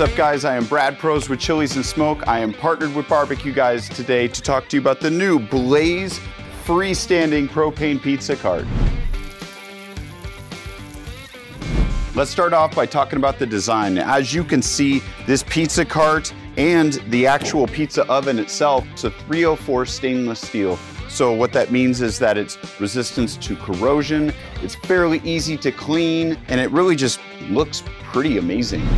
What's up, guys? I am Brad Prose with Chiles and Smoke. I am partnered with Barbecue Guys today to talk to you about the new Blaze freestanding propane pizza cart. Let's start off by talking about the design. As you can see, this pizza cart and the actual pizza oven itself, it's a 304 stainless steel. So what that means is that it's resistance to corrosion, it's fairly easy to clean, and it really just looks pretty amazing.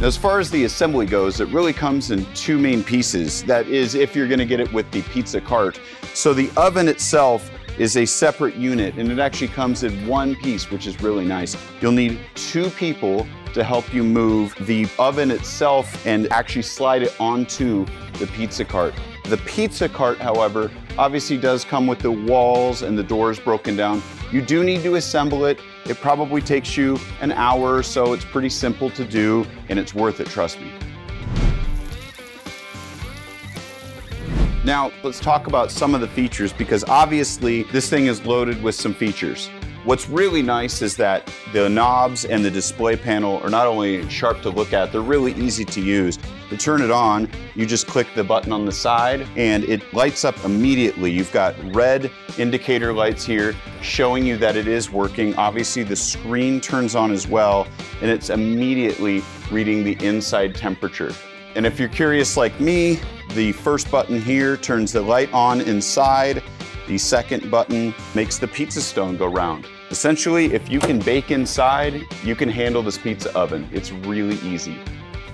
Now, as far as the assembly goes, it really comes in two main pieces. That is, if you're gonna get it with the pizza cart. So the oven itself is a separate unit, and it actually comes in one piece, which is really nice. You'll need two people to help you move the oven itself and actually slide it onto the pizza cart. The pizza cart, however, obviously does come with the walls and the doors broken down. You do need to assemble it. It probably takes you an hour or so. It's pretty simple to do, and it's worth it, trust me. Now, let's talk about some of the features, because obviously this thing is loaded with some features. What's really nice is that the knobs and the display panel are not only sharp to look at, they're really easy to use. To turn it on, you just click the button on the side and it lights up immediately. You've got red indicator lights here showing you that it is working. Obviously, the screen turns on as well, and it's immediately reading the inside temperature. And if you're curious like me, the first button here turns the light on inside. The second button makes the pizza stone go round. Essentially, if you can bake inside, you can handle this pizza oven. It's really easy.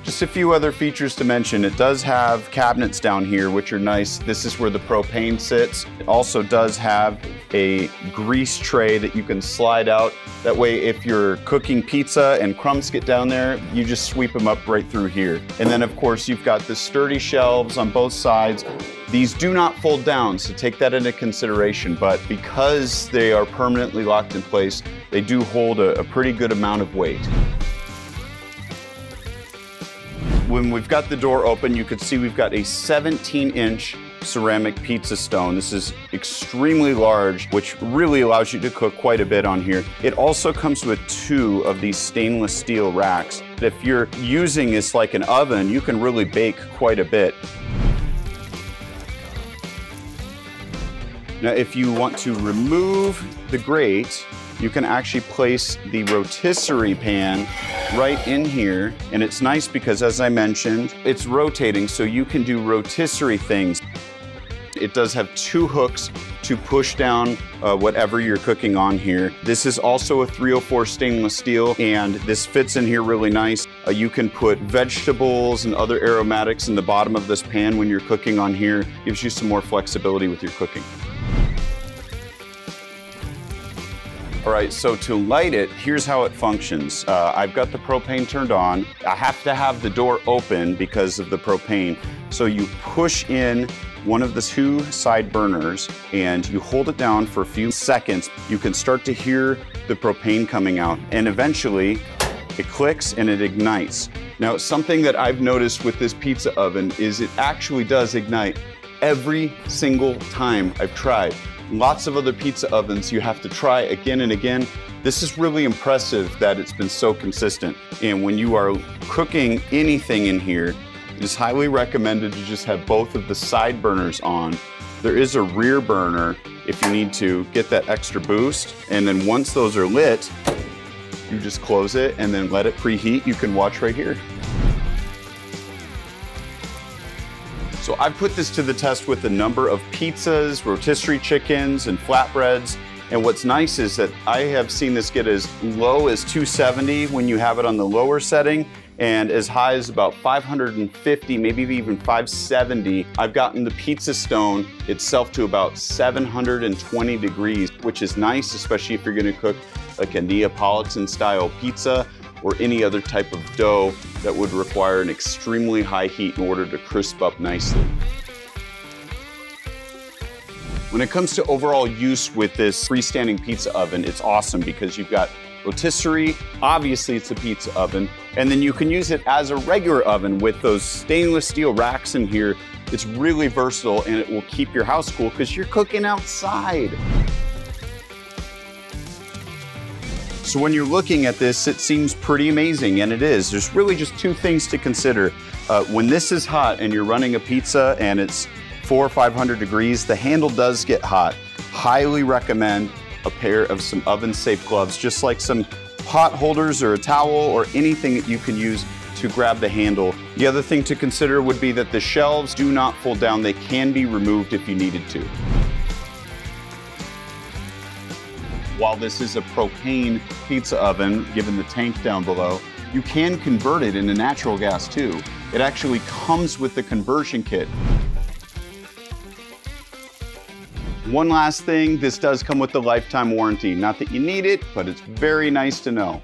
Just a few other features to mention. It does have cabinets down here, which are nice. This is where the propane sits. It also does have a grease tray that you can slide out. That way, if you're cooking pizza and crumbs get down there, you just sweep them up right through here. And then, of course, you've got the sturdy shelves on both sides. These do not fold down, so take that into consideration, but because they are permanently locked in place, they do hold a pretty good amount of weight. When we've got the door open, you can see we've got a 17-inch ceramic pizza stone. This is extremely large, which really allows you to cook quite a bit on here. It also comes with two of these stainless steel racks. If you're using this like an oven, you can really bake quite a bit. Now, if you want to remove the grate, you can actually place the rotisserie pan right in here. And it's nice because, as I mentioned, it's rotating, so you can do rotisserie things. It does have two hooks to push down whatever you're cooking on here. This is also a 304 stainless steel, and this fits in here really nice. You can put vegetables and other aromatics in the bottom of this pan when you're cooking on here. Gives you some more flexibility with your cooking. All right, so to light it, here's how it functions. I've got the propane turned on. I have to have the door open because of the propane. So you push in one of the two side burners and you hold it down for a few seconds. You can start to hear the propane coming out, and eventually it clicks and it ignites. Now, something that I've noticed with this pizza oven is it actually does ignite every single time I've tried. Lots of other pizza ovens you have to try again and again. This is really impressive that it's been so consistent. And when you are cooking anything in here, it is highly recommended to just have both of the side burners on. There is a rear burner if you need to get that extra boost. And then once those are lit, you just close it and then let it preheat. You can watch right here. So I've put this to the test with a number of pizzas, rotisserie chickens, and flatbreads. And what's nice is that I have seen this get as low as 270 when you have it on the lower setting, and as high as about 550, maybe even 570. I've gotten the pizza stone itself to about 720 degrees, which is nice, especially if you're gonna cook like a Neapolitan style pizza or any other type of dough that would require an extremely high heat in order to crisp up nicely. When it comes to overall use with this freestanding pizza oven, it's awesome because you've got rotisserie, obviously it's a pizza oven, and then you can use it as a regular oven with those stainless steel racks in here. It's really versatile and it will keep your house cool because you're cooking outside. So when you're looking at this, it seems pretty amazing, and it is. There's really just two things to consider. When this is hot and you're running a pizza and it's 400 or 500 degrees, the handle does get hot. Highly recommend a pair of some oven-safe gloves, just like some pot holders or a towel or anything that you can use to grab the handle. The other thing to consider would be that the shelves do not fold down. They can be removed if you needed to. While this is a propane pizza oven, given the tank down below, you can convert it into natural gas too. It actually comes with the conversion kit. One last thing, this does come with the lifetime warranty. Not that you need it, but it's very nice to know.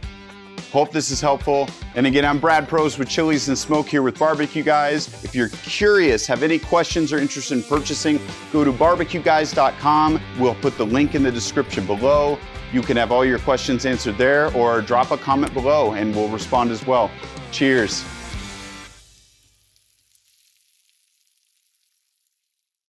Hope this is helpful. And again, I'm Brad Prose with Chiles and Smoke here with Barbecue Guys. If you're curious, have any questions or interest in purchasing, go to BBQGuys.com. We'll put the link in the description below. You can have all your questions answered there or drop a comment below and we'll respond as well. Cheers.